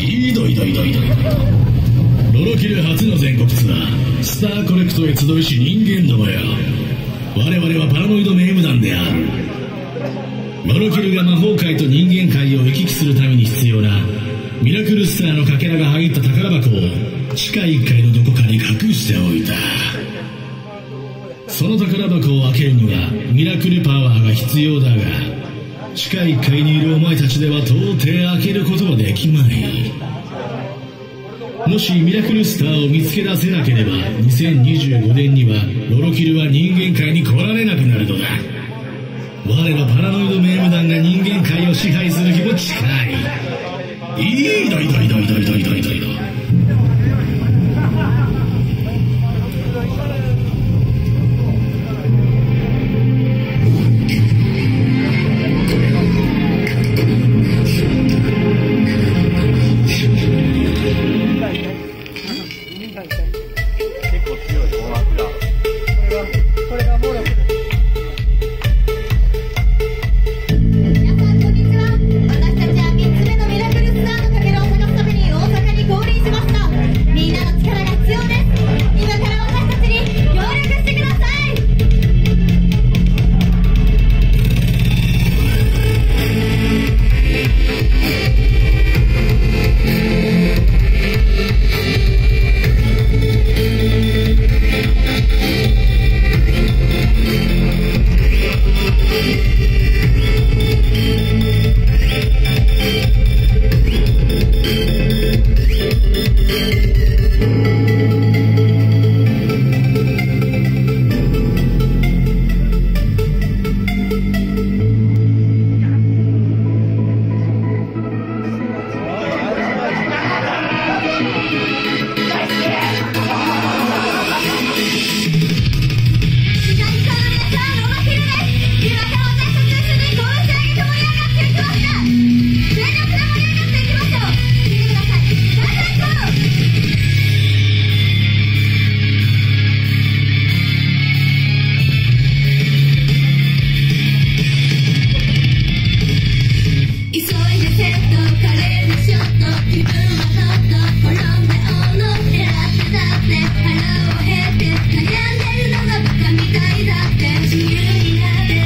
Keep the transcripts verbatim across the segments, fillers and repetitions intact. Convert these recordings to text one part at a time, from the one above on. いいどいどいどいどいロロキル初の全国ツアースターコレクトへ集いし人間どもよ、我々はパラノイド名舞団である。ロロキルが魔法界と人間界を行き来するために必要なミラクルスターのかけらが入った宝箱を地下いっかいのどこかに隠しておいた。その宝箱を開けるにはミラクルパワーが必要だが、地下いっかいにいるお前たちでは到底開けることはできまい。もしミラクルスターを見つけ出せなければ、にせんにじゅうごねんにはロロキルは人間界に来られなくなるのだ。我らパラノイド名舞団が人間界を支配する日も近い。いいどいどいどいどいどいどいどいどHello, happy, 悩んでるのがバカみたいだって自由になれる。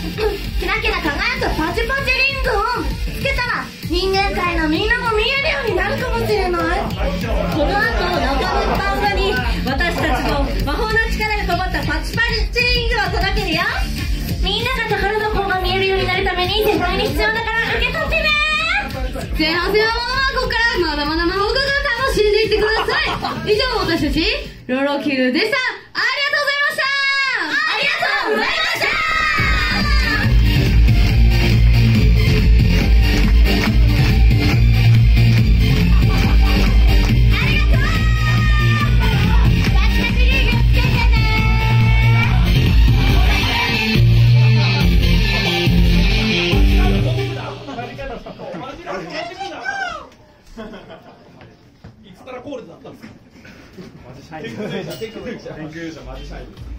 キラキラ輝くパチパチリングをつけたら人間界のみんなも見えるようになるかもしれない。この後中村漫画に私たちの魔法の力がこもったパチパチリングを届けるよ。みんなが宝の方が見えるようになるために絶対に必要だから受け取ってね。前半戦はここからまだまだ魔法が楽しんでいってください。以上、私たちロロキルでした。ありがとうございました。ありがとうございました。いつからコールだったんですか。マジシャイド。研究者マジシャイド。